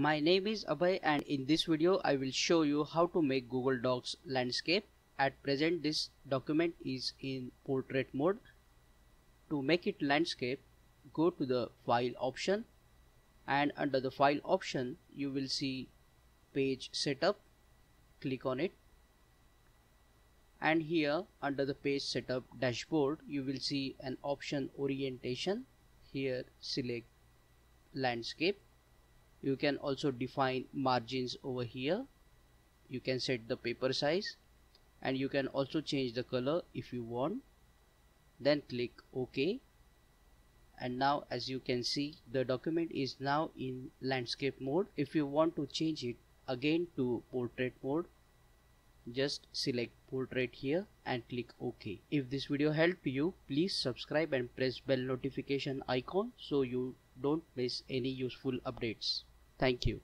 My name is Abhay, and in this video I will show you how to make Google Docs landscape. At present this document is in portrait mode. To make it landscape, go to the file option, and under the file option you will see page setup. Click on it, and here under the page setup dashboard you will see an option orientation. Here select landscape. You can also define margins over here. You can set the paper size, and you can also change the color if you want. Then click OK, and now as you can see the document is now in landscape mode. If you want to change it again to portrait mode, just select portrait here and click OK. If this video helped you, please subscribe and press bell notification icon so you don't miss any useful updates. Thank you.